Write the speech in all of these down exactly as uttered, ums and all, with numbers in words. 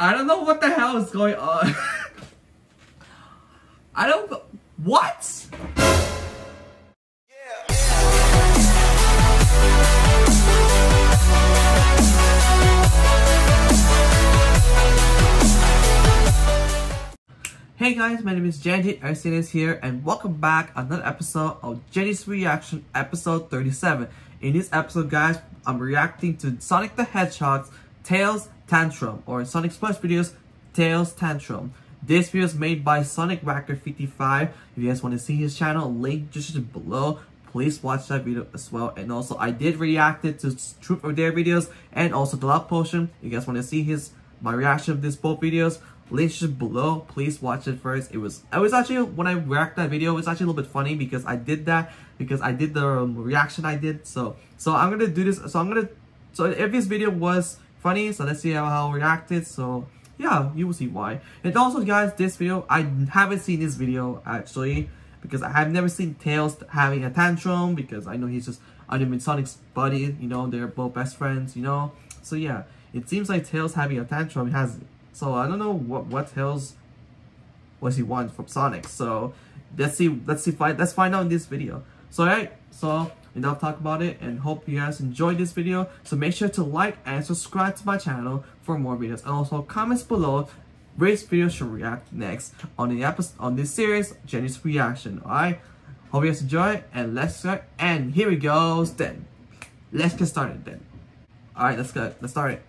I don't know what the hell is going on. I don't... What? Hey guys, my name is Janjee Arcinas here, and welcome back to another episode of Janjee's Reaction, episode thirty-seven. In this episode, guys, I'm reacting to Sonic the Hedgehog's Tails Tantrum, or Sonic's Plus videos, Tails Tantrum. This video is made by Sonic Whacker fifty-five. If you guys want to see his channel, link just below. Please watch that video as well. And also, I did react it to Truth or Dare videos and also the Love Potion. If you guys want to see his my reaction of these both videos, link just below. Please watch it first. It was I was actually when I react that video, it was actually a little bit funny because I did that because I did the um, reaction I did. So so I'm gonna do this. So I'm gonna so if this video was funny, so let's see how, how I reacted. So. Yeah, you will see why. And also, guys, this video, I haven't seen this video, actually, because I have never seen Tails having a tantrum, because I know he's just, I mean, Sonic's buddy, you know, they're both best friends, you know? So, yeah, it seems like Tails having a tantrum, he has, so I don't know what, what Tails, what he wants from Sonic, so, let's see, let's see, let's find out in this video. So, alright, so, enough talk about it, and hope you guys enjoyed this video. So make sure to like and subscribe to my channel for more videos, and also comments below which video should react next on the episode on this series, Janjee's Reaction. Alright, hope you guys enjoy it, and let's start. And here it goes. Then let's get started. Then alright, let's go. Let's start it.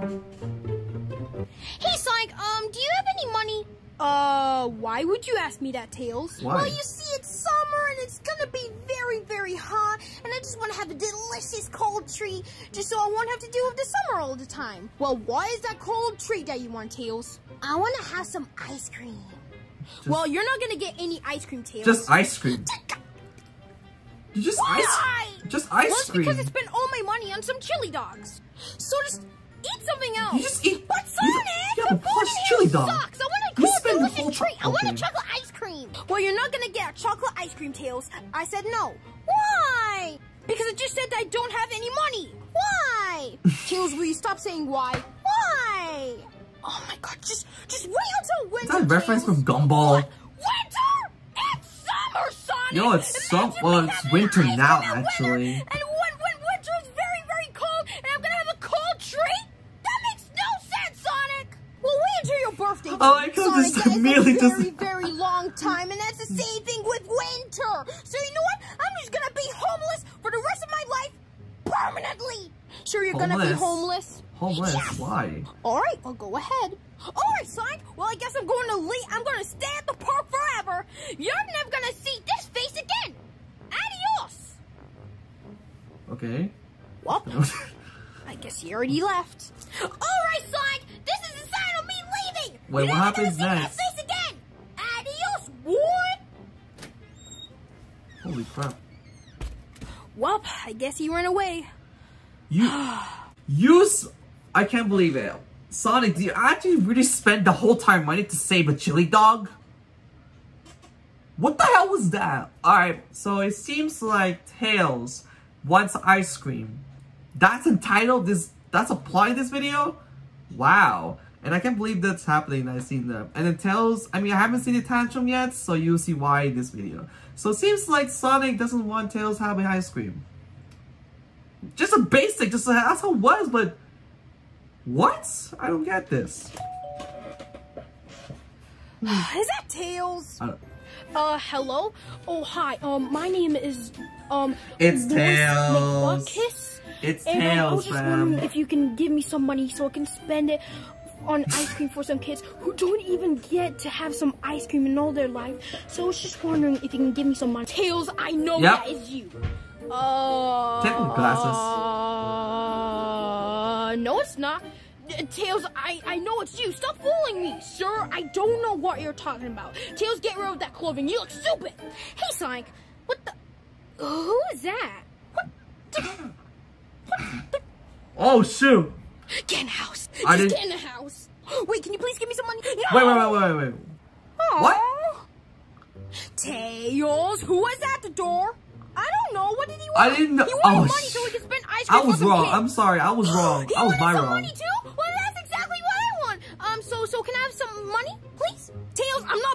Hey Sonic, um, do you have any money? Uh, why would you ask me that, Tails? Why? Well, you see, it's summer and it's gonna be very, very hot, and I just want to have a delicious cold treat, just so I won't have to deal with the summer all the time. Well, what is that cold treat that you want, Tails? I want to have some ice cream. Just, well, you're not gonna get any ice cream, Tails. Just ice cream. You just Why? ice. Just ice well, it's cream. Because I spent all my money on some chili dogs. So just eat something else. You just eat. But Sonic, you have the food chili dog. Sucks. I want You spend the whole treat. I want a chocolate ice cream. Well, you're not gonna get a chocolate ice cream, Tails. I said no. Why? Because it just said that I don't have any money. Why? Tails, will you stop saying why? Why? Oh my god, just just wait until winter. Is that a reference from Gumball? What? Winter? It's summer, Sonic! Yo, it's summer. Well, it's winter now, actually. Winter, and when, when winter is very, very cold, and I'm gonna have a cold treat? That makes no sense, Sonic! Well, wait until your birthday. Oh my god, Sonic, this is really a very, just... very long time, and that's the same thing with winter. So you know what? I'm just gonna be homeless for the rest of my life, permanently. Sure, you're homeless. gonna be homeless. Homeless? Yes. Why? All right, well, go ahead. All right, Sonic. Well, I guess I'm going to leave. I'm gonna stay at the park forever. You're never gonna see this face again. Adios. Okay. Well, I guess he already left. All right, Sonic. This is the sign of me leaving. Wait, you what happens next? Face again. Adios, boy. Holy crap! Well, I guess he ran away. You, you, I can't believe it, Sonic. Do you actually really spend the whole time money to save a chili dog? What the hell was that? All right, so it seems like Tails wants ice cream. That's entitled this. That's applied this video. Wow, and I can't believe that's happening. I've seen that, and it tells. I mean, I haven't seen the tantrum yet, so you'll see why in this video. So it seems like Sonic doesn't want Tails having ice cream. Just a basic. Just a, that's how it was. But what? I don't get this. Is that Tails? I don't, Uh, hello? Oh, hi. Um, my name is, um... It's Tails. McBuckkiss. It's and Tails, I was just wondering if you can give me some money so I can spend it on ice cream for some kids who don't even get to have some ice cream in all their life. So I was just wondering if you can give me some money. Tails, I know yep. that is you. Uh... Take the glasses. Uh... No, it's not. Tails, I, I know it's you. Stop fooling me, sir. I don't know what you're talking about. Tails, get rid of that clothing. You look stupid. Hey, Sonic. What the... Who is that? What the... What the... Oh, shoot. Get in the house. Just I didn't... get in the house. Wait, can you please give me some money? No! Wait, wait, wait, wait, wait. Aww. What? Tails, who was at the door? I don't know. What did he want? I didn't know. He wanted oh, money so we could spend ice cream. I was wrong. Kids. I'm sorry. I was wrong. I was my wrong. Money too? Well, that's exactly what I want.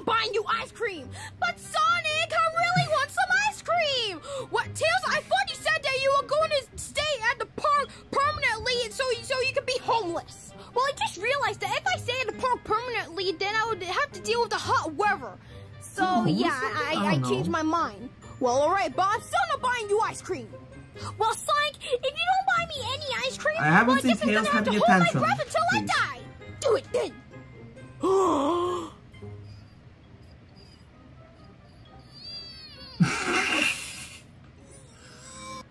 about buying you ice cream. But Sonic, I really want some ice cream. What, Tails? I thought you said that you were going to stay at the park permanently, and so so you could be homeless. Well, I just realized that if I stay at the park permanently, then I would have to deal with the hot weather. So oh, yeah, I, I, I changed my mind. Well, all right, but I'm still not buying you ice cream. Well, Sonic, if you don't buy me any ice cream, I haven't well, seen I Tails having a tantrum. I have to hold my breath until Please. I die. Do it then.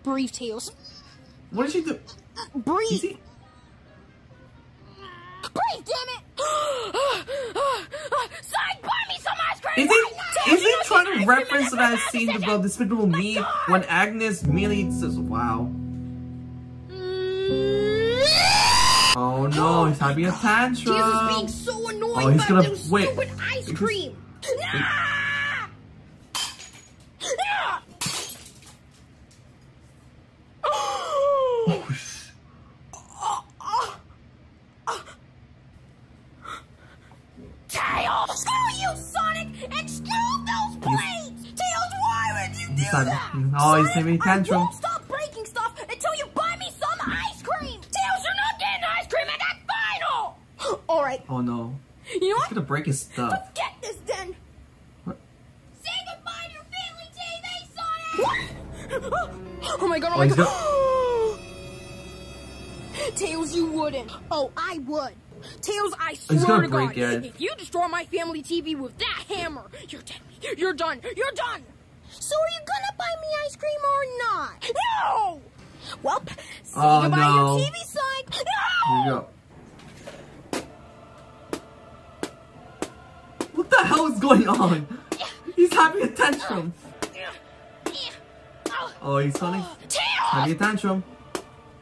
Breathe, Tails. What did she do? Breathe. Easy? Breathe, damn it! Sonic, buy me some ice cream! Is it, right is it trying to reference that I've seen above Despicable Me when Agnes merely says, "Wow"? Oh no, he's having a tantrum! Jesus, being so annoying oh, he's gonna wait. Stupid ice cream! Oh, he's having a tantrum. I won't stop breaking stuff until you buy me some ice cream. Tails, you're not getting ice cream at that final. All right. Oh no. You know what? He's gonna break his stuff. Let's get this then. What? Say goodbye to your family T V, Sonic. What? Oh my god! Oh, oh my god! Gonna... Tails, you wouldn't. Oh, I would. Tails, I swear to God, it. If you destroy my family T V with that hammer, you're dead. You're done. You're done. So are you gonna buy me ice cream or not? No! Well, see oh, you no. by your T V, Sonic. No! Here you go. What the hell is going on? He's having a tantrum. Oh, he's Sonic. Having a tantrum.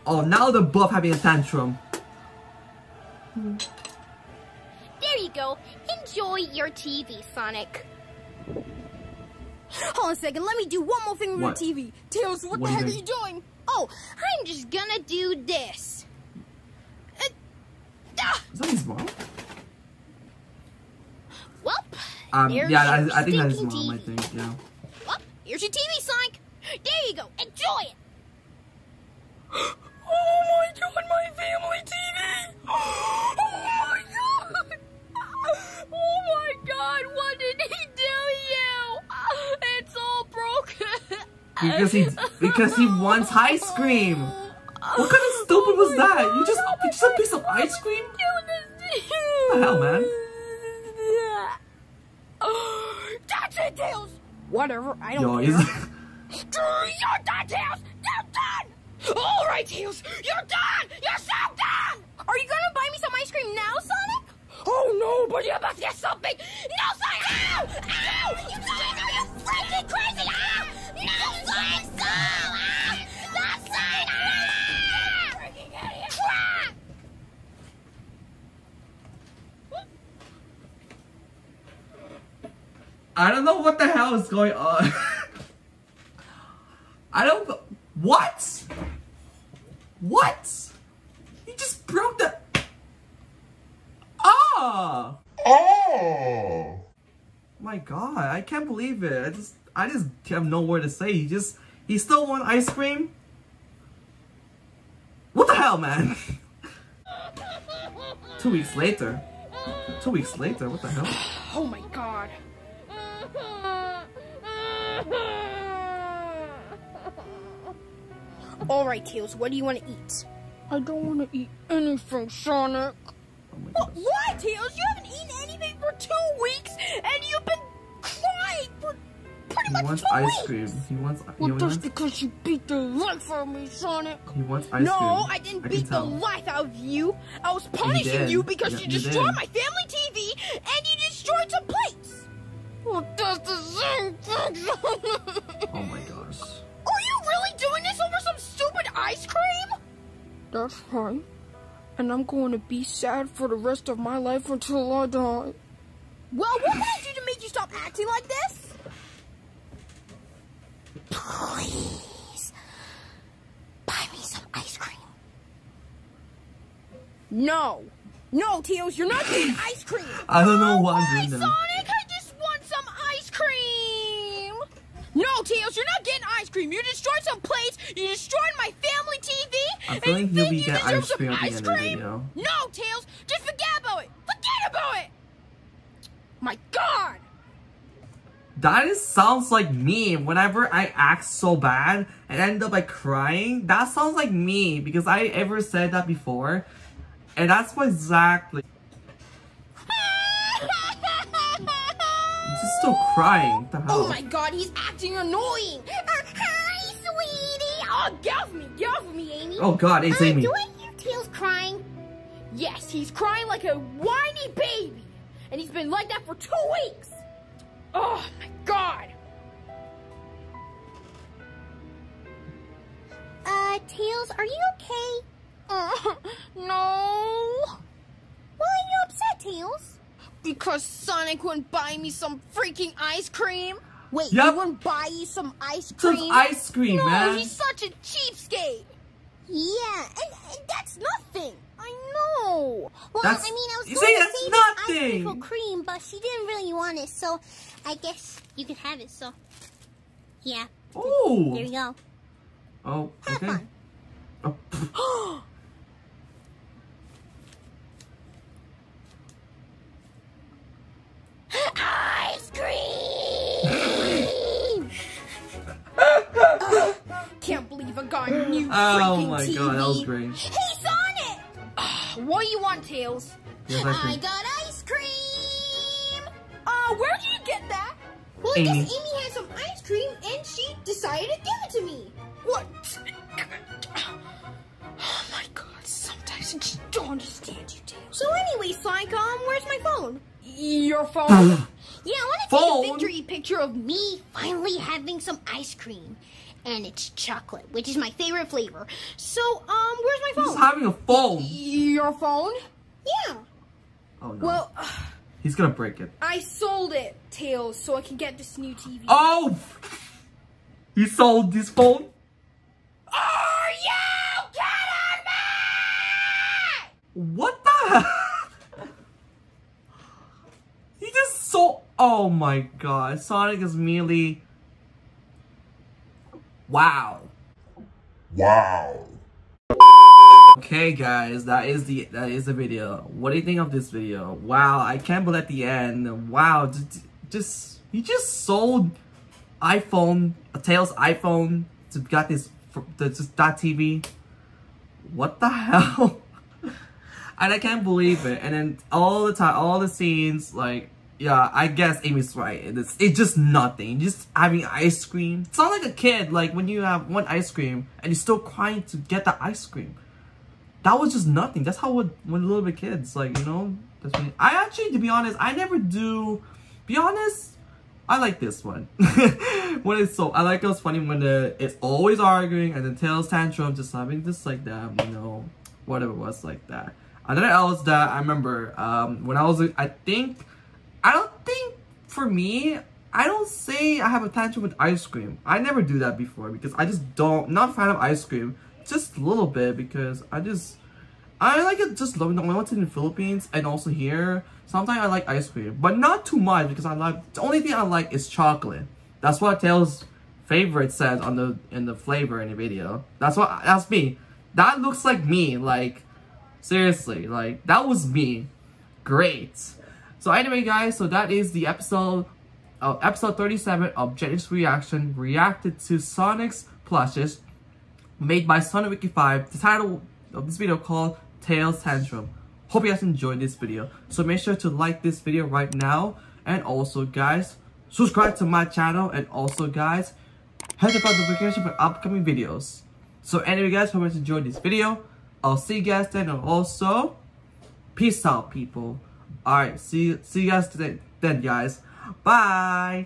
Oh, now they're both having a tantrum. There you go. Enjoy your T V, Sonic. Hold on a second, let me do one more thing with what? your T V. Tails, what, what the heck are you doing? Oh, I'm just gonna do this. Uh, ah. Is that his mom? Well, um, yeah, I, I think that's his mom, I think, yeah. Well, here's your T V, Sonic. There you go, enjoy it. Oh my god, my family T V! Oh my god! Oh my god, what did he do you? It's all broken. Because he because he wants ice cream. What kind of stupid oh was that? God. You just oh just a piece of ice cream? What the hell, man? That's it, Tails. Whatever, I don't Yo, care. Do you're done, Tails. You're done. All right, Tails. You're done. You're so done. Are you gonna buy me some ice cream now, Sonic? Oh no, but you're about to get something. No, Sonic. Ow! Ow! You guys are you freaking crazy! Ah! No, Sonic! Go! Ah! Stop, Sonic! Ah! Freaking idiot! Ah! I don't know what the hell is going on. I don't. What? What? You just broke the. Ah! Oh! My god, I can't believe it. I just I just have no word to say. He just he still want ice cream? What the hell, man? Two weeks later. Two weeks later, what the hell? Oh my god. Alright, Tails, what do you want to eat? I don't want to eat anything, Sonic. Oh why, Tails? You haven't eaten anything for two weeks, and you've been crying for pretty much two weeks. He wants ice cream. He wants. Well, that's because you beat the life out of me, Sonic. He wants ice cream. No, I didn't beat the life out of you. I was punishing you because you destroyed my family T V and you destroyed some plates. Well, that's the same thing, Sonic. Oh my gosh. Are you really doing this over some stupid ice cream? That's fine. And I'm going to be sad for the rest of my life until I die. Well, what can I do to make you stop acting like this? Please, buy me some ice cream. No. No, Tails, you're not getting ice cream. I don't know why, Sonic. I just ice cream. You destroyed some plates. You destroyed my family T V. I feel like you'll be getting ice cream at the end of the video. No, Tails. Just forget about it. Forget about it. My God. That is, sounds like me. Whenever I act so bad and end up like crying, that sounds like me because I ever said that before, and that's what exactly. He's still crying. What the hell? Oh my God, he's acting annoying. Uh, hi, sweetie. Oh, get off me, get off me, Amy. Oh God, it's uh, Amy. Do I hear Tails crying? Yes, he's crying like a whiny baby, and he's been like that for two weeks. Oh my God! Uh, Tails, are you okay? Uh, no. Why are you upset, Tails? Because Sonic wouldn't buy me some freaking ice cream. Wait, yep. He wouldn't buy you some ice cream? Some ice cream, no, man. He's such a cheapskate. Yeah, and, and that's nothing. I know. Well, that's, I mean, I was going say to say that ice cream for cream, but she didn't really want it, so I guess you could have it. So, yeah. Oh. There you go. Oh. Have okay. fun. Oh. Ice cream. uh, can't believe I got a new oh freaking my T V. God, that was great. Hey, what do you want, Tails? Yes, I, I got ice cream! Uh, where did you get that? Well, Amy. I guess Amy had some ice cream and she decided to give it to me. What? Oh my God, sometimes I just don't understand you, Tails. So anyway, Sonic, um, where's my phone? Your phone? Yeah, I want to take a victory picture of me finally having some ice cream. And it's chocolate, which is my favorite flavor. So, um, where's my phone? He's having a phone. Your phone? Yeah. Oh, no. Well, uh, he's gonna break it. I sold it, Tails, so I can get this new T V. Oh! He sold this phone? Are you kidding me? What the heck? He just sold... Oh, my God. Sonic is merely... Wow. Wow. Okay guys, that is the that is the video. What do you think of this video? Wow, I can't believe at the end. Wow, just, just he just sold iPhone, Tails iPhone to got this the just that T V. What the hell? And I can't believe it. And then all the time, all the scenes like yeah, I guess Amy's right. It's, it's just nothing. Just having ice cream. It's not like a kid, like when you have one ice cream and you're still crying to get the ice cream. That was just nothing. That's how when, when little bit kids, like, you know. That's when, I actually, to be honest, I never do. Be honest, I like this one. When it's so, I like it was funny when the, it's always arguing and then Tails tantrum, just having this like that, you know, whatever it was like that. Another else that I remember, um, when I was, I think, I don't think, for me, I don't say I have a tantrum with ice cream. I never do that before because I just don't, not a fan of ice cream. Just a little bit because I just, I like it just loving, when I went to the Philippines and also here, sometimes I like ice cream. But not too much because I like, the only thing I like is chocolate. That's what Tails' favorite said on the, in the flavor in the video. That's what, that's me. That looks like me, like, seriously, like, that was me. Great. So anyway guys, so that is the episode of uh, episode thirty-seven of Janjee Arcinas Reaction reacted to Sonic's plushes made by Sonic Wiki five. The title of this video called Tails Tantrum. Hope you guys enjoyed this video. So make sure to like this video right now and also guys, subscribe to my channel and also guys, hit the bell notification for upcoming videos. So anyway guys, hope you guys enjoyed this video. I'll see you guys then and also peace out people. Alright, see, see you guys today, then guys. Bye!